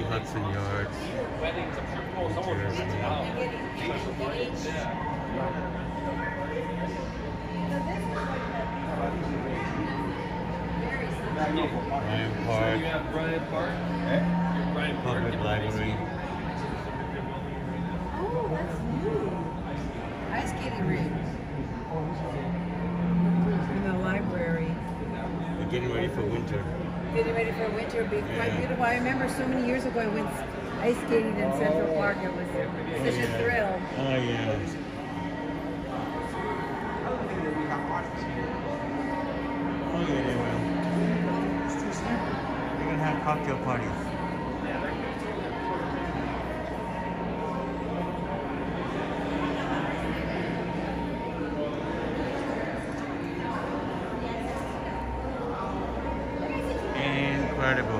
see Hudson Yards. Bryant Park. Public library. Oh, that's new. Ice skating rink. In the library. They're getting ready for winter. Getting ready for winter would be quite beautiful. I remember so many years ago I went ice skating in Central Park. It was such a thrill. Oh, yeah. Oh, yeah, they will. It's too small. They're going to have cocktail parties. Incredible.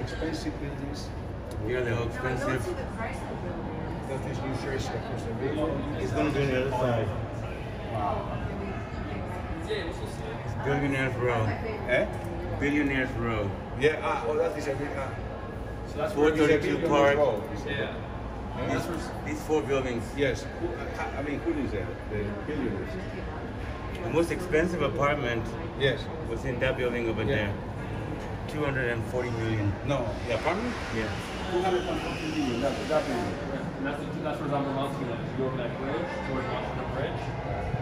Expensive buildings. Yeah, they're all expensive. I don't see the Chrysler Building. That is New Jersey, of course. It's going to be on the other side. Wow. It's Billionaires Row. Eh? Billionaires Row. Yeah, oh, that is a big. So that's 432 Park. Yeah. These four buildings. Yes. I mean, who is that? The billionaires. The most expensive apartment was in that building over there. 240 million. No, the apartment? Yeah. 240 million, that building. And that's where Zamalowski lives. You go over that bridge, towards Washington Bridge,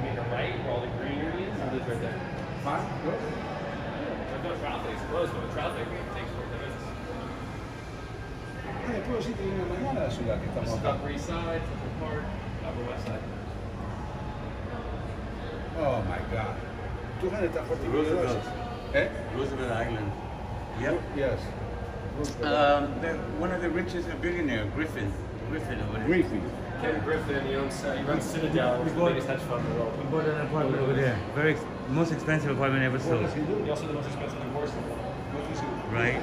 make a right where all the greenery is, and lives right there. What? What? There's no traffic, it's closed, but the traffic takes 4 minutes. Yeah, puedo decirte que en la mañana la ciudad que estamos acá. Upper East Side, Central Park, Upper West Side. Oh my God. 240 million. Roosevelt. Eh? Roosevelt Island. Yep. Yes. One of the richest, a billionaire, Griffin over there. Kevin Griffin, he runs Citadel, which is the biggest hedge fund in the world. He bought an apartment over there. Very most expensive apartment ever sold. He also the most expensive divorce in the world. Right.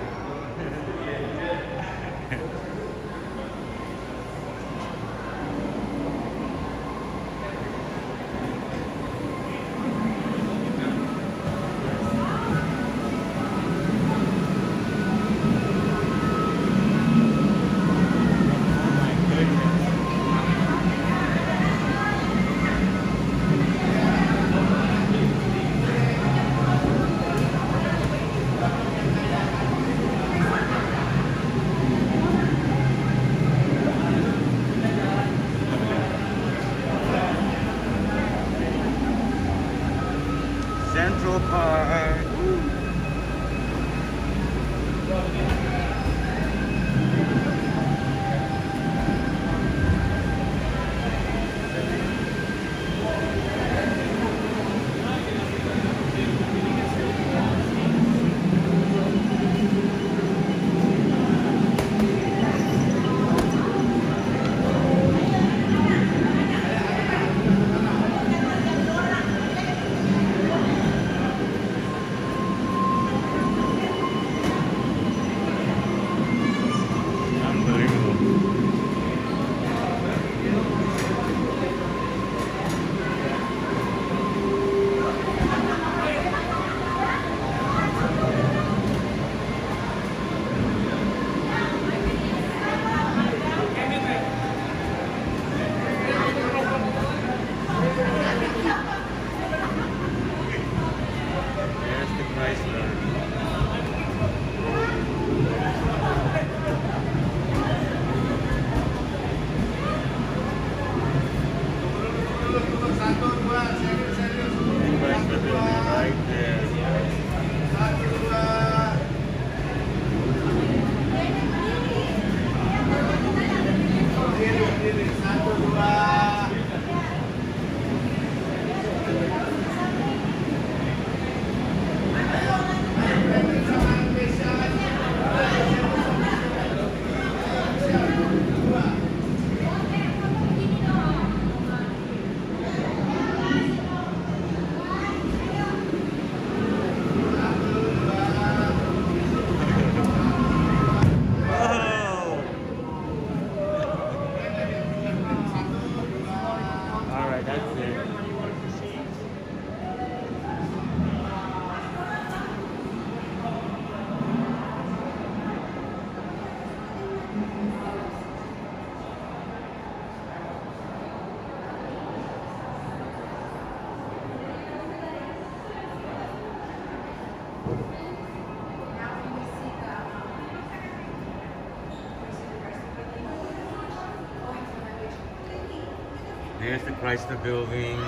There's the Chrysler Building.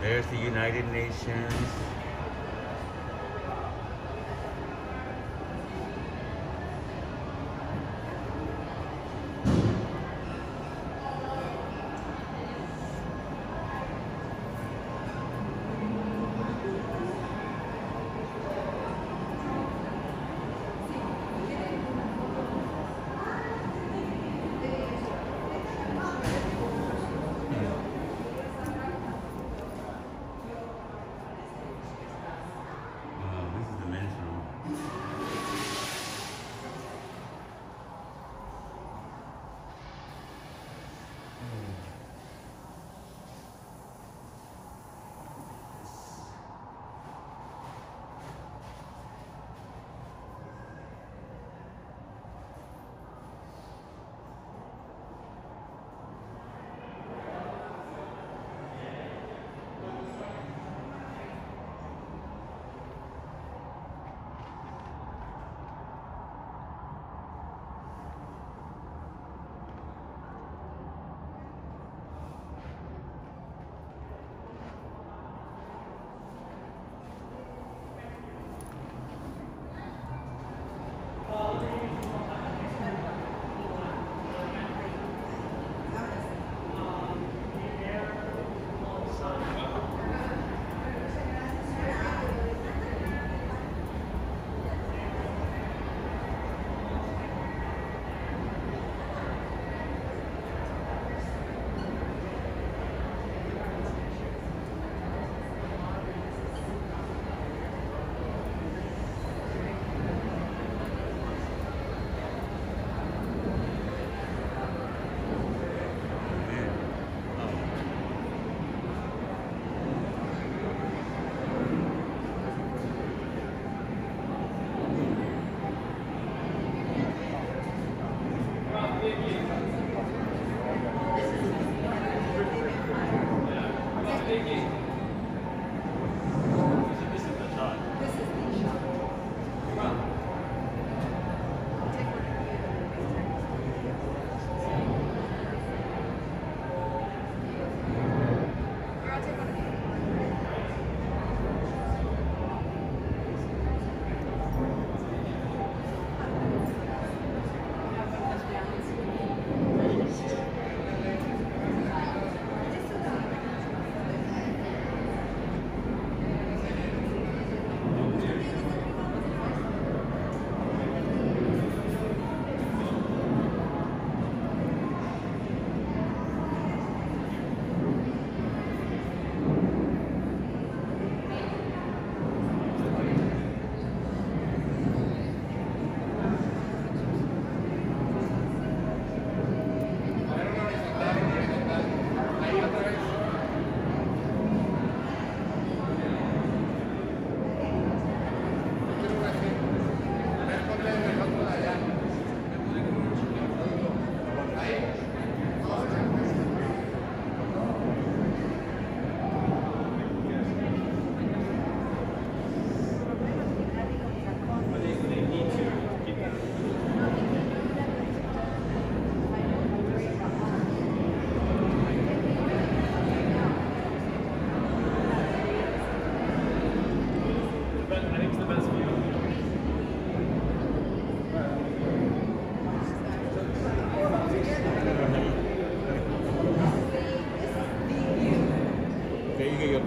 There's the United Nations.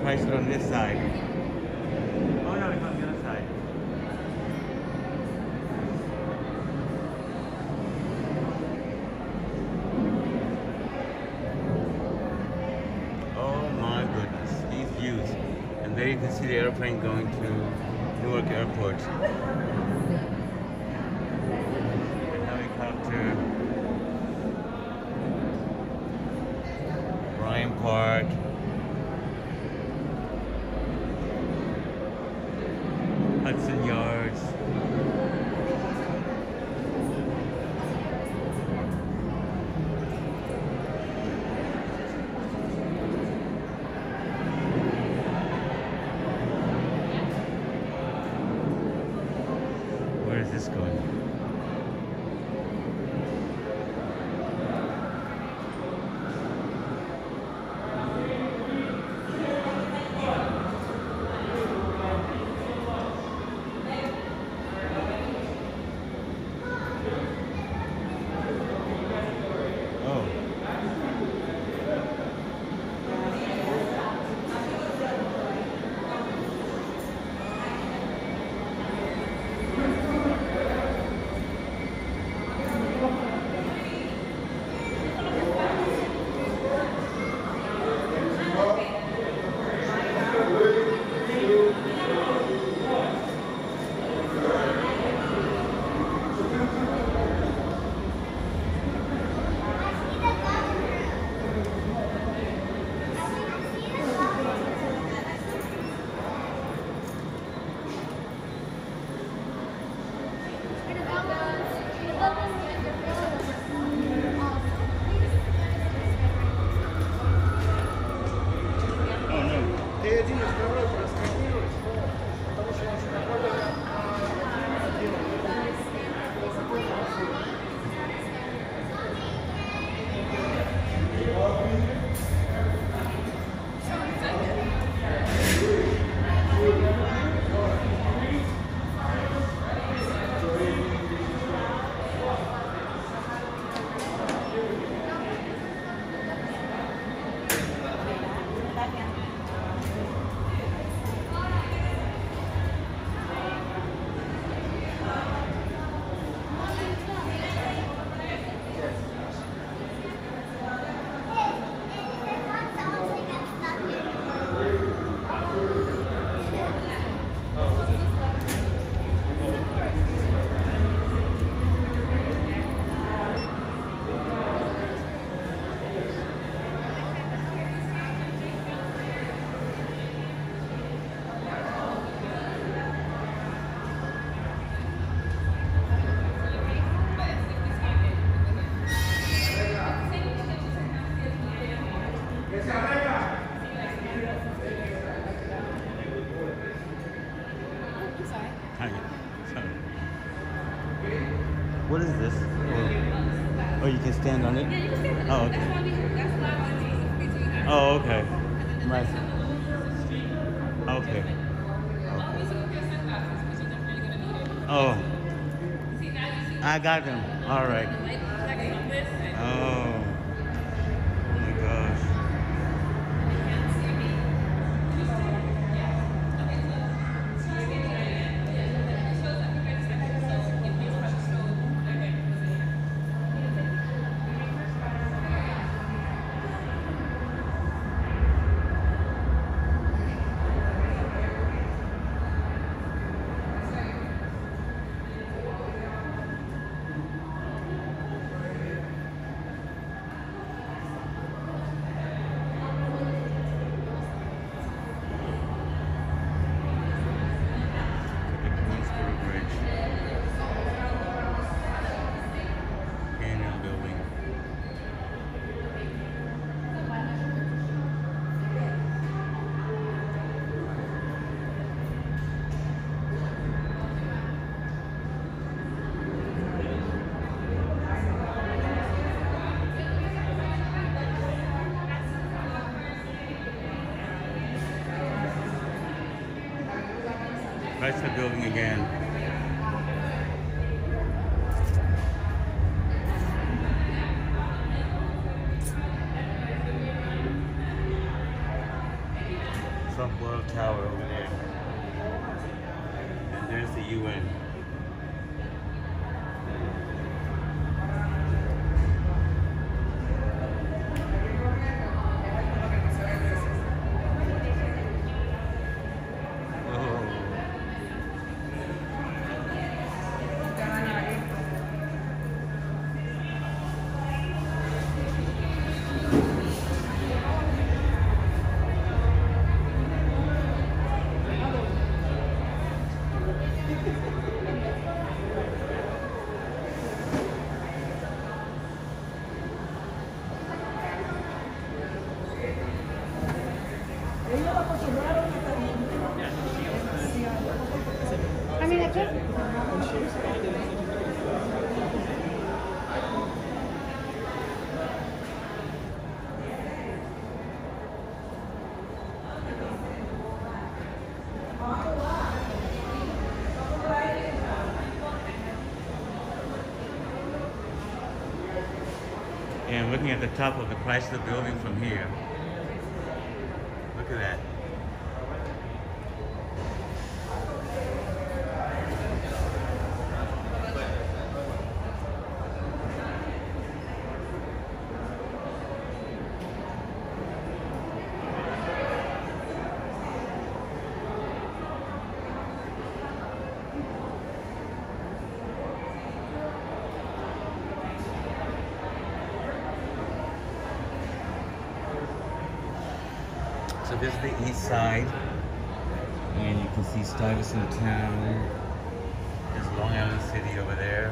Chrysler on this side. Oh no, it's on the other side. Oh my goodness, these views. And there you can see the airplane going to Newark Airport. The helicopter. Bryant Park. Hudson Yards. Where is this going? What is this? Oh, you can stand on it? Yeah, you can stand on it. Oh, okay. That's why I'm between us. Oh, okay. Right. Okay. Oh. I got them. All right. Oh. Oh my gosh. Chrysler Building again. Trump World Tower over there. And there's the UN. And looking at the top of the Chrysler Building from here. Look at that. So this is the east side, and you can see Stuyvesant Town. There's Long Island City over there.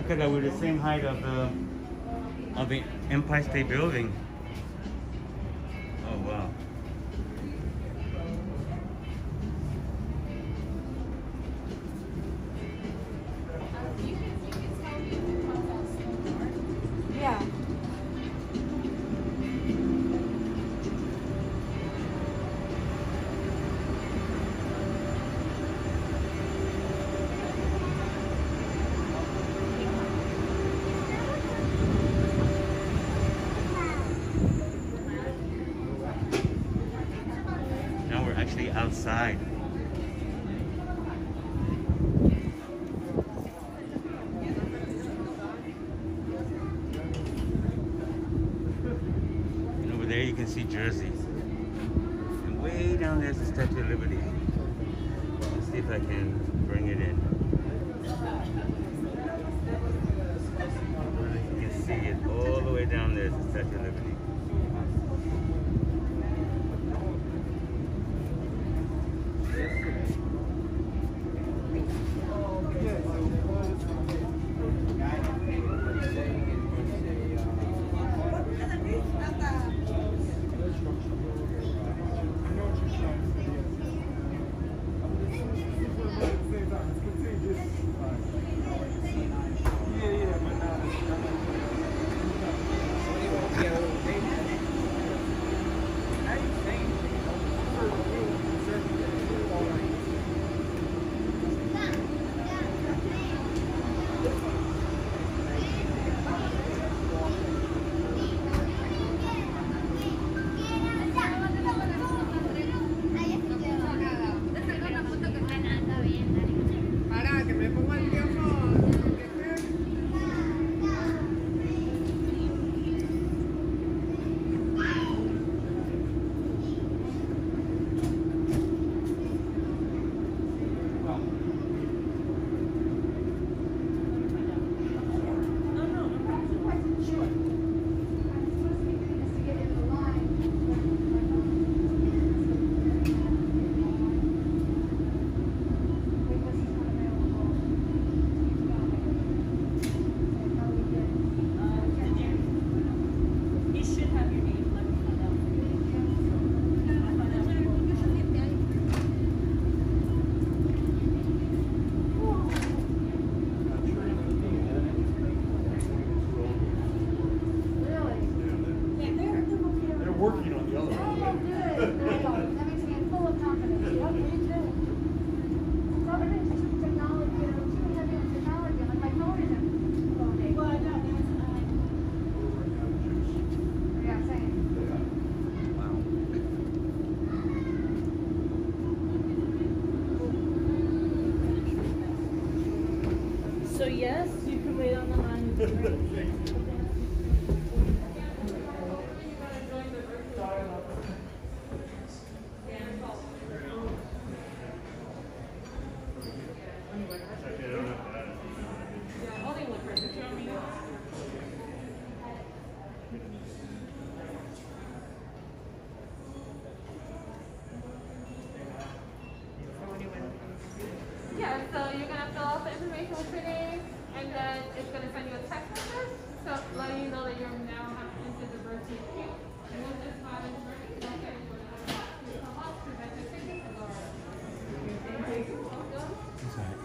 Look at that, we're the same height of the of the Empire State Building. Oh wow. Outside. And over there you can see Jersey. And way down there's the Statue of Liberty. Let's see if I can bring it in. You can see it all the way down there, the Statue of Liberty.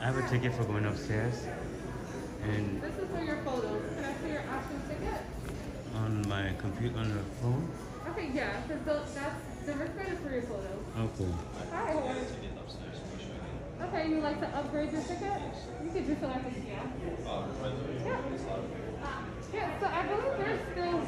I have a ticket for going upstairs. And this is for your photos. Can I see your actual ticket? On my computer, on the phone? Okay, yeah, because that's the wristband is for your photos. Okay. Hi. Okay, you like to upgrade your ticket? You could do so, I think, yeah. Yeah, so I believe there's still